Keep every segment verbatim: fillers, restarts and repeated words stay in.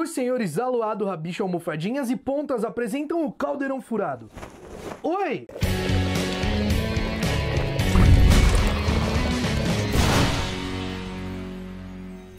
Os senhores Aluado, Rabicho, Almofadinhas e Pontas apresentam o Caldeirão Furado. Oi!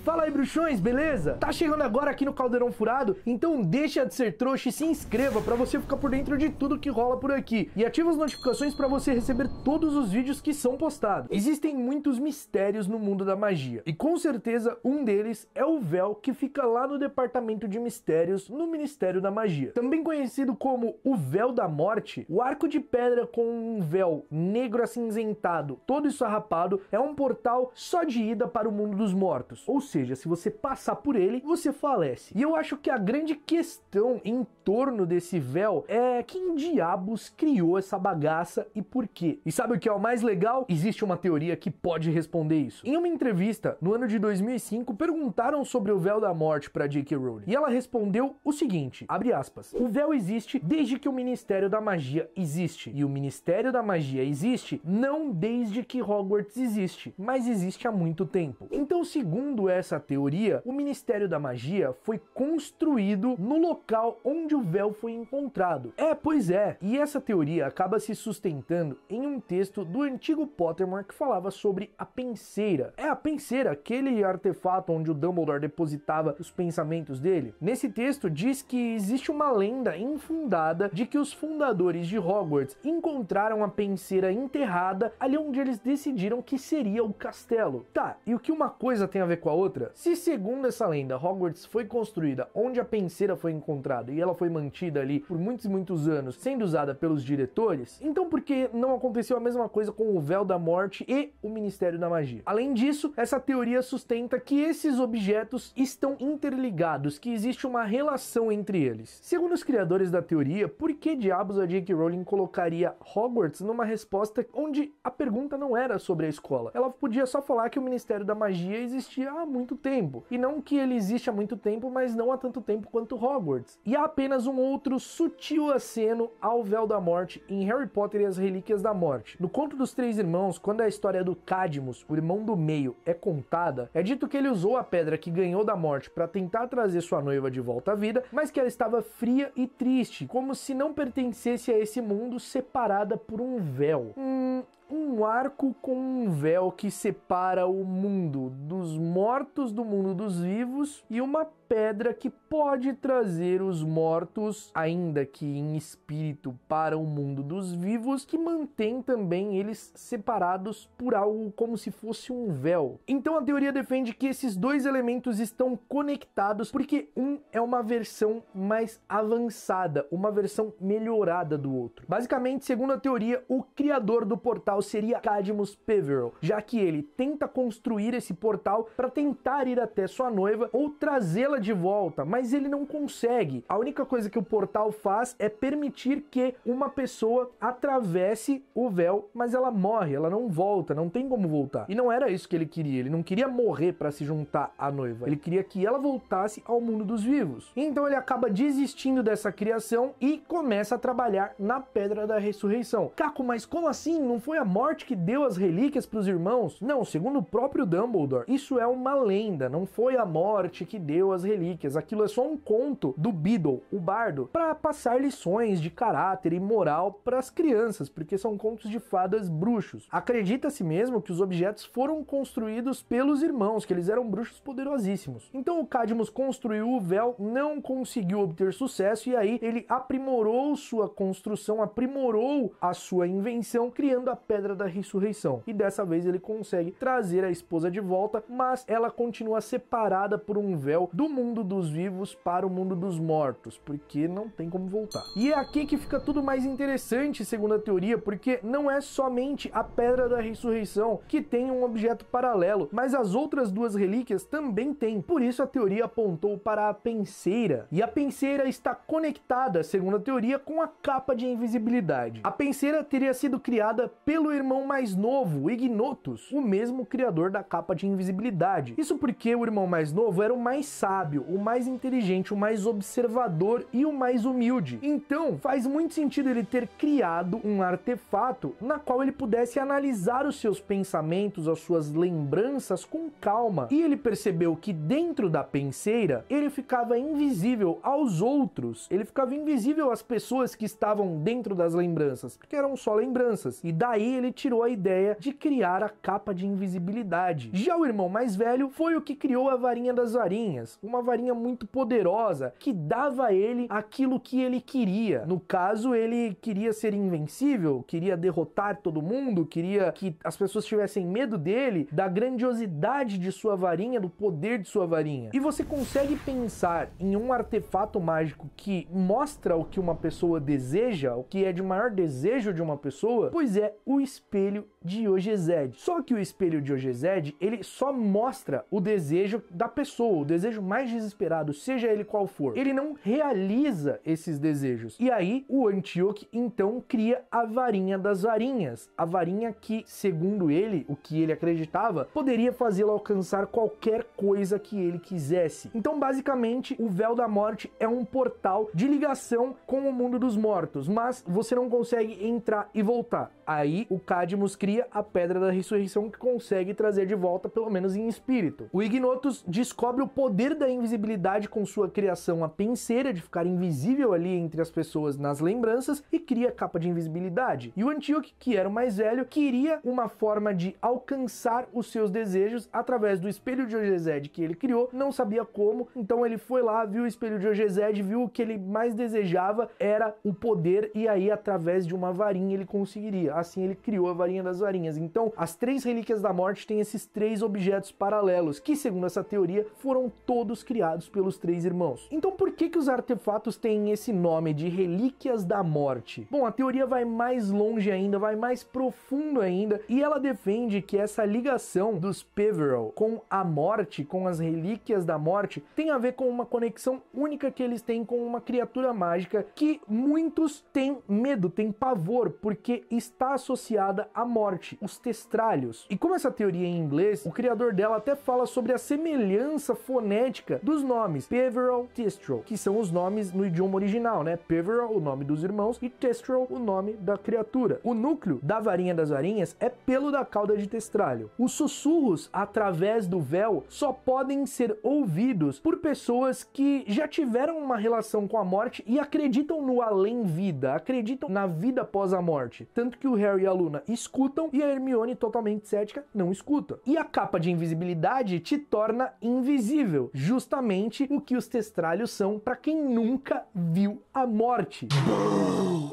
Fala aí, bruxões, beleza? Tá chegando agora aqui no Caldeirão Furado, então deixa de ser trouxa e se inscreva pra você ficar por dentro de tudo que rola por aqui. E ativa as notificações pra você receber todos os vídeos que são postados. Existem muitos mistérios no mundo da magia, e com certeza um deles é o véu que fica lá no Departamento de Mistérios, no Ministério da Magia. Também conhecido como o Véu da Morte, o arco de pedra com um véu negro acinzentado, todo esfarrapado, é um portal só de ida para o mundo dos mortos, ou seja, Ou seja, se você passar por ele, você falece. E eu acho que a grande questão em torno desse véu é quem diabos criou essa bagaça e por quê. E sabe o que é o mais legal? Existe uma teoria que pode responder isso. Em uma entrevista, no ano de dois mil e cinco, perguntaram sobre o Véu da Morte para J K. Rowling. E ela respondeu o seguinte, abre aspas, o véu existe desde que o Ministério da Magia existe. E o Ministério da Magia existe não desde que Hogwarts existe, mas existe há muito tempo. Então, segundo essa Essa teoria, o Ministério da Magia foi construído no local onde o véu foi encontrado. É, pois é. E essa teoria acaba se sustentando em um texto do antigo Pottermore que falava sobre a Penseira. É a Penseira, aquele artefato onde o Dumbledore depositava os pensamentos dele. Nesse texto diz que existe uma lenda infundada de que os fundadores de Hogwarts encontraram a Penseira enterrada ali onde eles decidiram que seria o castelo. Tá, e o que uma coisa tem a ver com a outra? Se, segundo essa lenda, Hogwarts foi construída onde a Penseira foi encontrada e ela foi mantida ali por muitos e muitos anos, sendo usada pelos diretores, então por que não aconteceu a mesma coisa com o Véu da Morte e o Ministério da Magia? Além disso, essa teoria sustenta que esses objetos estão interligados, que existe uma relação entre eles. Segundo os criadores da teoria, por que diabos a J K. Rowling colocaria Hogwarts numa resposta onde a pergunta não era sobre a escola? Ela podia só falar que o Ministério da Magia existia há muito muito tempo, e não que ele existe há muito tempo, mas não há tanto tempo quanto Hogwarts. E há apenas um outro sutil aceno ao Véu da Morte em Harry Potter e as Relíquias da Morte. No Conto dos Três Irmãos, quando a história do Cadmus, o irmão do meio, é contada, é dito que ele usou a pedra que ganhou da morte para tentar trazer sua noiva de volta à vida, mas que ela estava fria e triste, como se não pertencesse a esse mundo, separada por um véu. Hum... Um arco com um véu que separa o mundo dos mortos do mundo dos vivos e uma pedra que pode trazer os mortos, ainda que em espírito, para o mundo dos vivos, que mantém também eles separados por algo como se fosse um véu. Então a teoria defende que esses dois elementos estão conectados porque um é uma versão mais avançada, uma versão melhorada do outro. Basicamente, segundo a teoria, o criador do portal seria Cadmus Peverell, já que ele tenta construir esse portal para tentar ir até sua noiva ou trazê-la de volta, mas ele não consegue. A única coisa que o portal faz é permitir que uma pessoa atravesse o véu, mas ela morre, ela não volta, não tem como voltar. E não era isso que ele queria, ele não queria morrer para se juntar à noiva, ele queria que ela voltasse ao mundo dos vivos. Então ele acaba desistindo dessa criação e começa a trabalhar na Pedra da Ressurreição. Caco, mas como assim? Não foi a morte que deu as relíquias para os irmãos? Não, segundo o próprio Dumbledore, isso é uma lenda, não foi a morte que deu as relíquias, aquilo é só um conto do Beedle, o Bardo, para passar lições de caráter e moral para as crianças, porque são contos de fadas bruxos. Acredita-se mesmo que os objetos foram construídos pelos irmãos, que eles eram bruxos poderosíssimos. Então o Cadmus construiu o véu, não conseguiu obter sucesso, e aí ele aprimorou sua construção, aprimorou a sua invenção, criando a Pedra da Ressurreição. E dessa vez ele consegue trazer a esposa de volta, mas ela continua separada por um véu do mundo dos vivos para o mundo dos mortos, porque não tem como voltar. E é aqui que fica tudo mais interessante, segundo a teoria, porque não é somente a Pedra da Ressurreição que tem um objeto paralelo, mas as outras duas relíquias também têm. Por isso a teoria apontou para a Penseira. E a Penseira está conectada, segundo a teoria, com a capa de invisibilidade. A Penseira teria sido criada pelo pelo irmão mais novo, Ignotus, o mesmo criador da capa de invisibilidade. Isso porque o irmão mais novo era o mais sábio, o mais inteligente, o mais observador e o mais humilde. Então, faz muito sentido ele ter criado um artefato na qual ele pudesse analisar os seus pensamentos, as suas lembranças com calma. E ele percebeu que dentro da penseira, ele ficava invisível aos outros, ele ficava invisível às pessoas que estavam dentro das lembranças, porque eram só lembranças. E daí ele tirou a ideia de criar a capa de invisibilidade. Já o irmão mais velho foi o que criou a varinha das varinhas, uma varinha muito poderosa que dava a ele aquilo que ele queria. No caso, ele queria ser invencível, queria derrotar todo mundo, queria que as pessoas tivessem medo dele, da grandiosidade de sua varinha, do poder de sua varinha. E você consegue pensar em um artefato mágico que mostra o que uma pessoa deseja, o que é de maior desejo de uma pessoa? Pois é, o espelho de Ojesed. Só que o espelho de Ojesed, ele só mostra o desejo da pessoa, o desejo mais desesperado, seja ele qual for. Ele não realiza esses desejos. E aí, o Antioch, então, cria a varinha das varinhas. A varinha que, segundo ele, o que ele acreditava, poderia fazê-lo alcançar qualquer coisa que ele quisesse. Então, basicamente, o Véu da Morte é um portal de ligação com o mundo dos mortos, mas você não consegue entrar e voltar. Aí, o Cadmus cria a Pedra da Ressurreição, que consegue trazer de volta, pelo menos em espírito. O Ignotus descobre o poder da invisibilidade com sua criação, a penseira, de ficar invisível ali entre as pessoas nas lembranças, e cria a capa de invisibilidade. E o Antioch, que era o mais velho, queria uma forma de alcançar os seus desejos através do espelho de Ojesed que ele criou, não sabia como, então ele foi lá, viu o espelho de Ojesed, viu o que ele mais desejava, era o poder, e aí através de uma varinha ele conseguiria. Assim ele criou a varinha das varinhas. Então, as três relíquias da morte têm esses três objetos paralelos, que segundo essa teoria, foram todos criados pelos três irmãos. Então, por que que os artefatos têm esse nome de relíquias da morte? Bom, a teoria vai mais longe ainda, vai mais profundo ainda, e ela defende que essa ligação dos Peverell com a morte, com as relíquias da morte, tem a ver com uma conexão única que eles têm com uma criatura mágica que muitos têm medo, têm pavor, porque está associada à morte, os testralhos. E como essa teoria é em inglês, o criador dela até fala sobre a semelhança fonética dos nomes Peverell, Testral, que são os nomes no idioma original, né? Peverell, o nome dos irmãos, e Testral, o nome da criatura. O núcleo da varinha das varinhas é pelo da cauda de testralho. Os sussurros através do véu só podem ser ouvidos por pessoas que já tiveram uma relação com a morte e acreditam no além-vida, acreditam na vida após a morte. Tanto que o Harry e a Luna escutam e a Hermione, totalmente cética, não escuta. E a capa de invisibilidade te torna invisível, justamente o que os testralhos são para quem nunca viu a morte.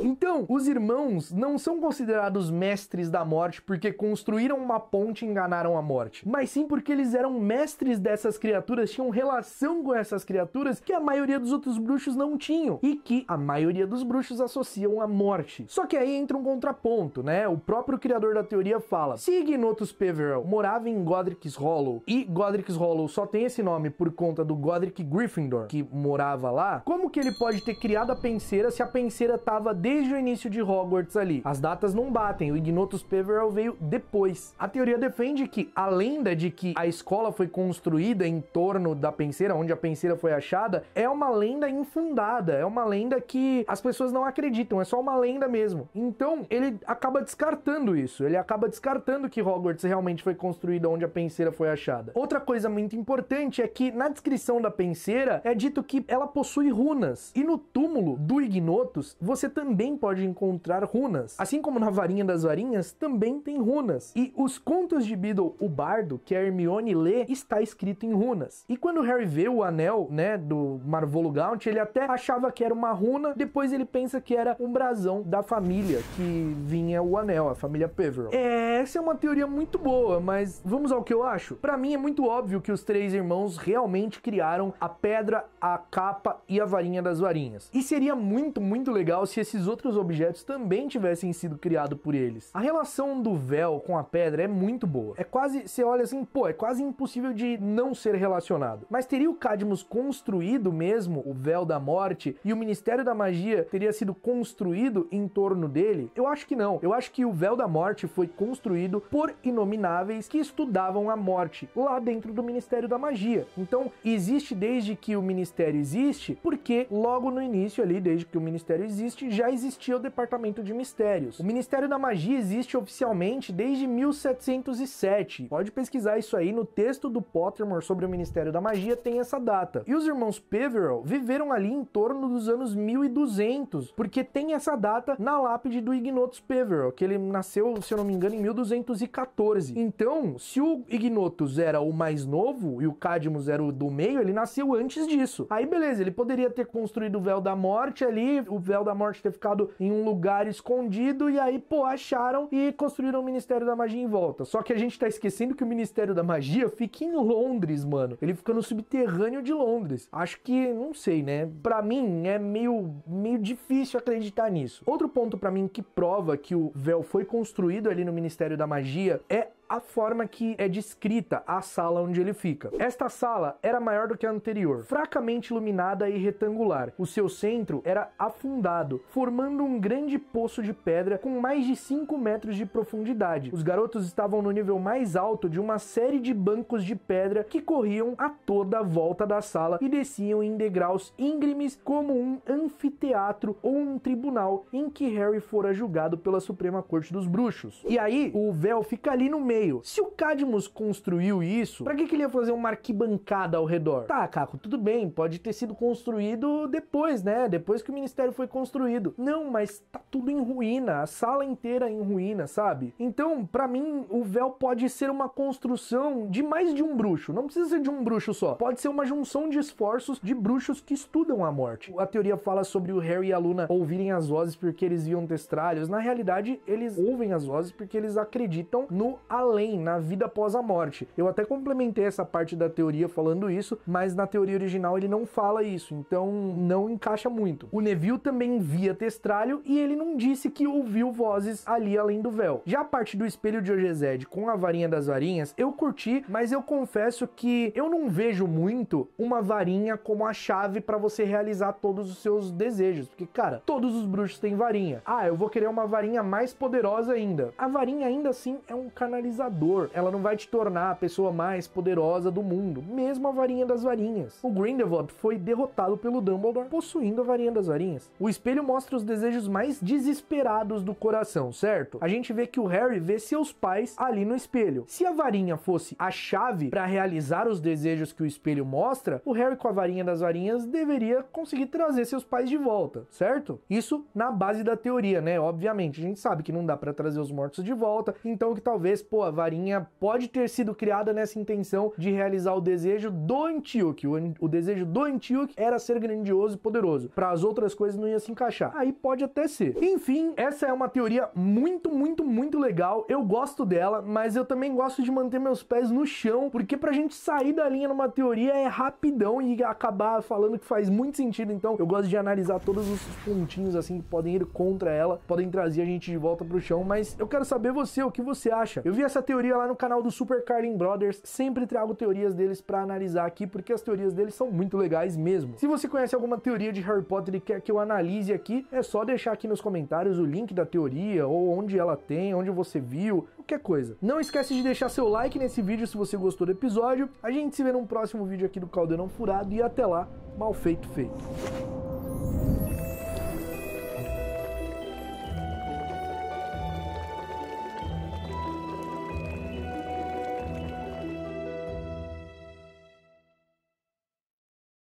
Então, os irmãos não são considerados mestres da morte porque construíram uma ponte e enganaram a morte, mas sim porque eles eram mestres dessas criaturas, tinham relação com essas criaturas que a maioria dos outros bruxos não tinham, e que a maioria dos bruxos associam à morte. Só que aí entra um contraponto, né? O próprio criador da teoria fala, se Ignotus Peverell morava em Godric's Hollow, e Godric's Hollow só tem esse nome por conta do Godric Gryffindor, que morava lá, como que ele pode ter criado a penseira se a penseira tava desde o início de Hogwarts ali? As datas não batem, o Ignotus Peverell veio depois. A teoria defende que a lenda de que a escola foi construída em torno da penseira, onde a penseira foi achada, é uma lenda infundada, é uma lenda que as pessoas não acreditam, é só uma lenda mesmo. Então, ele acaba descartando isso, ele acaba descartando que Hogwarts realmente foi construída onde a penseira foi achada. Outra coisa muito importante é que na descrição da penseira é dito que ela possui runas, e no túmulo do Ignotus você também pode encontrar runas, assim como na varinha das varinhas também tem runas, e os contos de Beedle o Bardo, que a Hermione lê, está escrito em runas. E quando Harry vê o anel, né, do Marvolo Gaunt, ele até achava que era uma runa, depois ele pensa que era um brasão da família que vinha o anel, a família Peverell. É, essa é uma teoria muito boa, mas vamos ao que eu acho? Pra mim é muito óbvio que os três irmãos realmente criaram a pedra, a capa e a varinha das varinhas. E seria muito, muito legal se esses outros outros objetos também tivessem sido criados por eles. A relação do véu com a pedra é muito boa. É quase, você olha assim, pô, é quase impossível de não ser relacionado. Mas teria o Cadmus construído mesmo o Véu da Morte e o Ministério da Magia teria sido construído em torno dele? Eu acho que não. Eu acho que o Véu da Morte foi construído por inomináveis que estudavam a morte lá dentro do Ministério da Magia. Então, existe desde que o Ministério existe, porque logo no início ali, desde que o Ministério existe, já existia o Departamento de Mistérios. O Ministério da Magia existe oficialmente desde mil setecentos e sete. Pode pesquisar isso aí no texto do Pottermore sobre o Ministério da Magia, tem essa data. E os irmãos Peverell viveram ali em torno dos anos mil e duzentos, porque tem essa data na lápide do Ignotus Peverell, que ele nasceu, se eu não me engano, em mil duzentos e quatorze. Então, se o Ignotus era o mais novo e o Cadmus era o do meio, ele nasceu antes disso. Aí, beleza, ele poderia ter construído o Véu da Morte ali, o Véu da Morte ter ficado em um lugar escondido, e aí, pô, acharam e construíram o Ministério da Magia em volta. Só que a gente tá esquecendo que o Ministério da Magia fica em Londres, mano. Ele fica no subterrâneo de Londres. Acho que, não sei, né? Pra mim, é meio, meio difícil acreditar nisso. Outro ponto pra mim que prova que o véu foi construído ali no Ministério da Magia é a forma que é descrita a sala onde ele fica. Esta sala era maior do que a anterior, fracamente iluminada e retangular. O seu centro era afundado, formando um grande poço de pedra com mais de cinco metros de profundidade. Os garotos estavam no nível mais alto de uma série de bancos de pedra que corriam a toda a volta da sala e desciam em degraus íngremes como um anfiteatro ou um tribunal em que Harry fora julgado pela Suprema Corte dos Bruxos. E aí, o véu fica ali no meio. Se o Cadmus construiu isso, pra que, que ele ia fazer uma arquibancada ao redor? Tá, Caco, tudo bem, pode ter sido construído depois, né? Depois que o Ministério foi construído. Não, mas tá tudo em ruína, a sala inteira em ruína, sabe? Então, pra mim, o véu pode ser uma construção de mais de um bruxo. Não precisa ser de um bruxo só. Pode ser uma junção de esforços de bruxos que estudam a morte. A teoria fala sobre o Harry e a Luna ouvirem as vozes porque eles viam testralhos. Na realidade, eles ouvem as vozes porque eles acreditam no além, na vida após a morte. Eu até complementei essa parte da teoria falando isso, mas na teoria original ele não fala isso, então não encaixa muito. O Neville também via Testralho e ele não disse que ouviu vozes ali além do véu. Já a parte do Espelho de Ojesed com a varinha das varinhas, eu curti, mas eu confesso que eu não vejo muito uma varinha como a chave pra você realizar todos os seus desejos, porque, cara, todos os bruxos têm varinha. Ah, eu vou querer uma varinha mais poderosa ainda. A varinha ainda assim é um canalizador. Ela não vai te tornar a pessoa mais poderosa do mundo, mesmo a varinha das varinhas. O Grindelwald foi derrotado pelo Dumbledore possuindo a varinha das varinhas. O espelho mostra os desejos mais desesperados do coração, certo? A gente vê que o Harry vê seus pais ali no espelho. Se a varinha fosse a chave para realizar os desejos que o espelho mostra, o Harry com a varinha das varinhas deveria conseguir trazer seus pais de volta, certo? Isso na base da teoria, né? Obviamente, a gente sabe que não dá para trazer os mortos de volta, então que talvez, pô, a varinha pode ter sido criada nessa intenção de realizar o desejo do Antioch. O, o desejo do Antioch era ser grandioso e poderoso. Para as outras coisas não ia se encaixar. Aí pode até ser. Enfim, essa é uma teoria muito, muito, muito legal. Eu gosto dela, mas eu também gosto de manter meus pés no chão, porque pra gente sair da linha numa teoria é rapidão e acabar falando que faz muito sentido. Então eu gosto de analisar todos os pontinhos assim que podem ir contra ela, podem trazer a gente de volta pro chão, mas eu quero saber você, o que você acha? Eu vi essa teoria lá no canal do Super Carlin Brothers, sempre trago teorias deles pra analisar aqui, porque as teorias deles são muito legais mesmo. Se você conhece alguma teoria de Harry Potter e quer que eu analise aqui, é só deixar aqui nos comentários o link da teoria, ou onde ela tem, onde você viu, qualquer coisa. Não esquece de deixar seu like nesse vídeo se você gostou do episódio, a gente se vê num próximo vídeo aqui do Caldeirão Furado, e até lá, mal feito feito.